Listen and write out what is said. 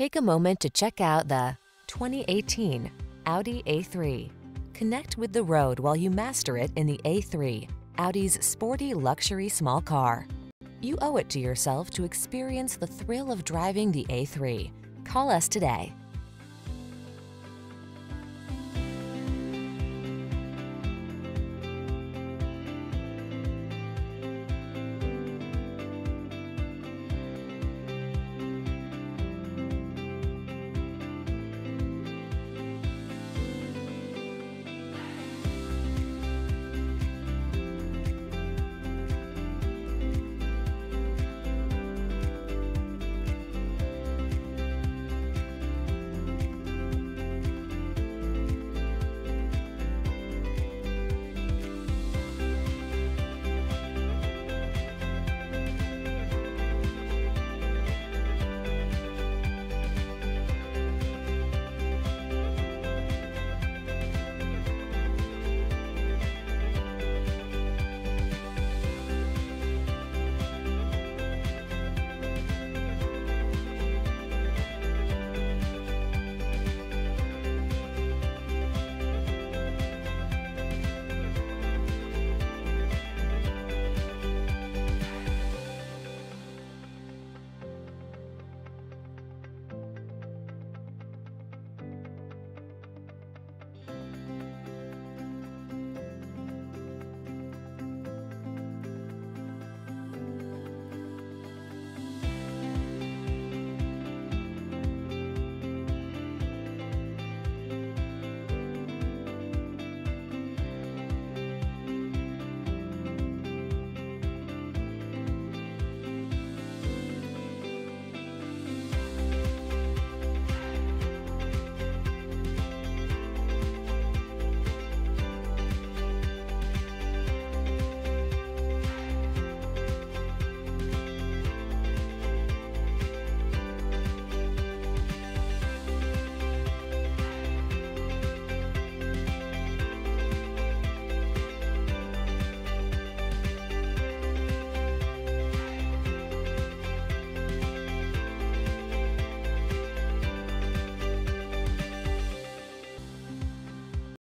Take a moment to check out the 2018 Audi A3. Connect with the road while you master it in the A3, Audi's sporty luxury small car. You owe it to yourself to experience the thrill of driving the A3. Call us today.